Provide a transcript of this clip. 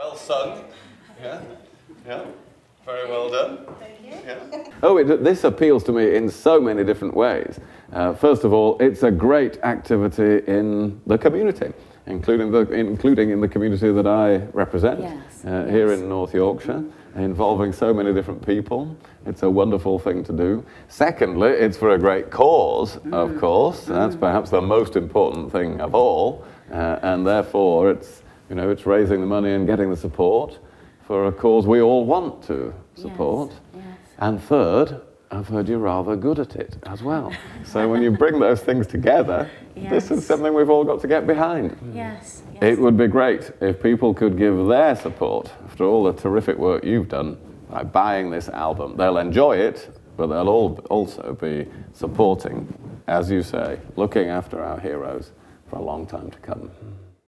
Well sung. Yeah. Yeah. Very well done. Thank you. Yeah. Oh, this appeals to me in so many different ways. First of all, it's a great activity in the community, including in the community that I represent, yes, here in North Yorkshire, involving so many different people. It's a wonderful thing to do. Secondly, it's for a great cause, of course. That's perhaps the most important thing of all, and therefore it's, you know, it's raising the money and getting the support for a cause we all want to support. Yes, yes. And third, I've heard you're rather good at it as well. So when you bring those things together, yes, this is something we've all got to get behind. Yes, yes. It would be great if people could give their support, after all the terrific work you've done, by buying this album. They'll enjoy it, but they'll all also be supporting, as you say, looking after our heroes for a long time to come.